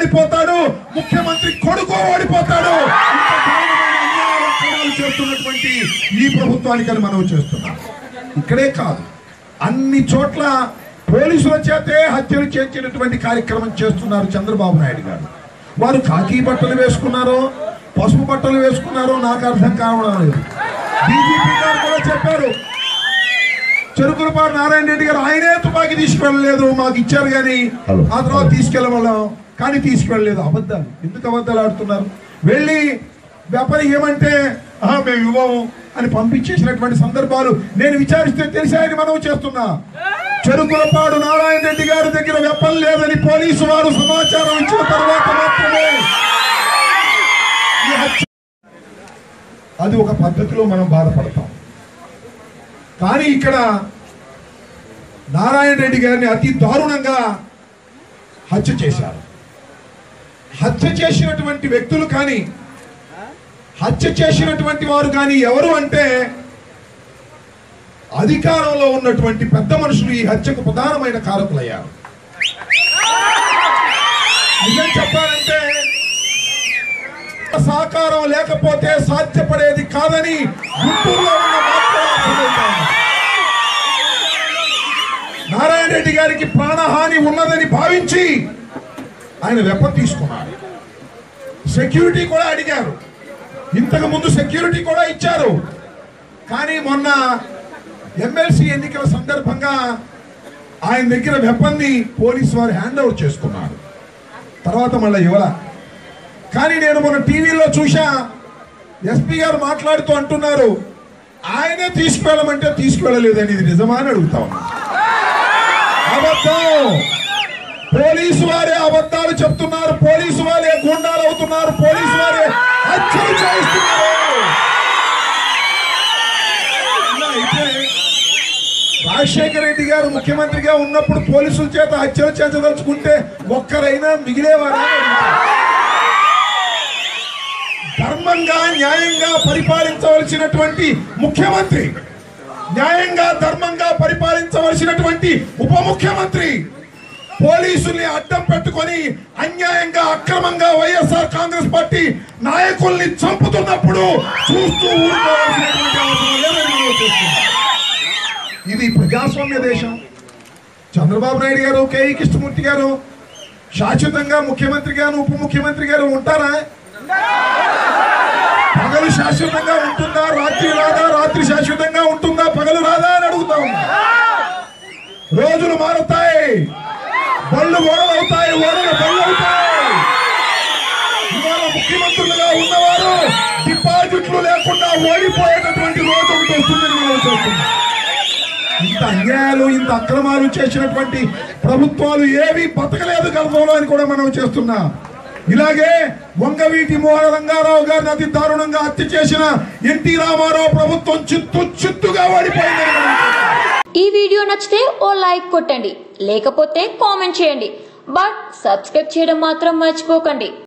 ఓడిపోతాడు, ముఖ్యమంత్రి కొడుకు ఓడిపోతాడు. ఈ ప్రభుత్వానికని మనం చేస్తున్నాం. ఇక్కడే కాదు, అన్ని చోట్ల పోలీసుల చేతే హత్యలు చేసినటువంటి కార్యక్రమం చేస్తున్నారు చంద్రబాబు నాయుడు గారు. వారు కాకి బట్టలు వేసుకున్నారో పసుపు బట్టలు వేసుకున్నారో నాకు అర్థం కావడం లేదు. డీజీపీ గారు కూడా చెప్పారు, చెరుకులపాటి నారాయణ రెడ్డి గారు ఆయనే తుపాకి తీసుకువెళ్ళలేదు, మాకు ఇచ్చారు కానీ ఆ తర్వాత తీసుకెళ్ళవాళ్ళం కానీ తీసుకువెళ్ళలేదు. అబద్ధాలు, ఎందుకు అబద్ధాలు ఆడుతున్నారు? వెళ్ళి వ్యాపారి ఏమంటే మేము ఇవ్వము అని పంపించేసినటువంటి సందర్భాలు నేను విచారిస్తే తెలిసాయని మనం చేస్తున్నా. చెరుకులపాడు నారాయణ రెడ్డి గారి దగ్గర వెపన్ లేదని పోలీసు వారు సమాచారం ఇచ్చిన తర్వాత మాత్రమే అది ఒక పద్ధతిలో మనం బాధపడతాం. కానీ ఇక్కడ నారాయణ రెడ్డి గారిని అతి దారుణంగా హత్య చేశారు. హత్య చేసినటువంటి వ్యక్తులు కానీ హత్య చేసినటువంటి వారు కానీ ఎవరు అంటే అధికారంలో ఉన్నటువంటి పెద్ద మనుషులు ఈ హత్యకు ప్రధానమైన కారకులయ్యారు. నిజం చెప్పాలంటే సహకారం లేకపోతే సాధ్యపడేది కాదని గుంటూరులో ఉన్న నారాయణ రెడ్డి గారికి ప్రాణహాని ఉన్నదని భావించి ఆయన వెపన్ తీసుకున్నారు. సెక్యూరిటీ కూడా అడిగారు, ఇంతకు ముందు సెక్యూరిటీ కూడా ఇచ్చారు. కానీ మొన్న ఎమ్మెల్సీ ఎన్నికల సందర్భంగా ఆయన దగ్గర వెపన్ని పోలీసు వారు హ్యాండ్ ఓవర్ చేసుకున్నారు, తర్వాత మళ్ళీ ఇవ్వాల. కానీ నేను మొన్న టీవీలో చూసా, ఎస్పీ గారు మాట్లాడుతూ అంటున్నారు ఆయనే తీసుకువెళ్ళమంటే తీసుకువెళ్ళలేదని. ఇది నిజమా అని అడుగుతా ఉన్నా. అబద్ధం, పోలీసు వారే అబద్ధాలు చెప్తున్నారు, పోలీసు వారే గుండాలు అవుతున్నారు, పోలీసు వారే హత్యలు చేస్తున్నారు. రాజశేఖర రెడ్డి గారు ముఖ్యమంత్రిగా ఉన్నప్పుడు పోలీసుల చేత హత్యలు చేయించదలుచుకుంటే ఒక్కరైనా మిగిలేవారా? ధర్మంగా న్యాయంగా పరిపాలించవలసినటువంటి ముఖ్యమంత్రి, న్యాయంగా ధర్మంగా పరిపాలించవలసినటువంటి ఉప ముఖ్యమంత్రి పోలీసుల్ని అడ్డం పెట్టుకొని అన్యాయంగా అక్రమంగా వైఎస్ఆర్ కాంగ్రెస్ పార్టీ నాయకుల్ని చంపుతున్నప్పుడు చూస్తూ ఊరుకోవాల్సినటువంటి అవసరం లేదని నేను చూస్తున్నాను. ఇది ప్రజాస్వామ్య దేశం. చంద్రబాబు నాయుడు గారు, కేఈ కృష్ణమూర్తి గారు శాశ్వతంగా ముఖ్యమంత్రి గారు ఉప ముఖ్యమంత్రి గారు ఉంటారా? పగలు శాశ్వతంగా ఉంటుందా, రాత్రి రాదా? రాత్రి శాశ్వతంగా ఉంటుందా, పగలు రాదా అని అడుగుతా ఉన్నా. రోజులు మారుతాయి, బళ్ళు ఓడలు అవుతాయి, ఓడలు బళ్ళు అవుతాయి. ఇవాళ ముఖ్యమంత్రులుగా ఉన్నవారు డిపాజిట్లు లేకుండా ఓడిపోయేటటువంటి రోజు ఒకటి వస్తుందని మనం చూస్తున్నాం. ఇంత అన్యాయాలు ఇంత అక్రమాలు చేసినటువంటి ప్రభుత్వాలు ఏవి బతకలేదు గతంలో అని కూడా మనం చేస్తున్నాం. ఇలాగే వంగవీటి మోహన రంగారావు గారిని అతి దారుణంగా హత్య చేసిన ఎన్టీ రామారావు ప్రభుత్వం చిత్తుగా ఓడిపోయింది. ఈ వీడియో నచ్చితే ఓ లైక్ కొట్టండి, లేకపోతే కామెంట్ చేయండి, బట్ సబ్స్క్రైబ్ చేయడం మాత్రం మర్చిపోకండి.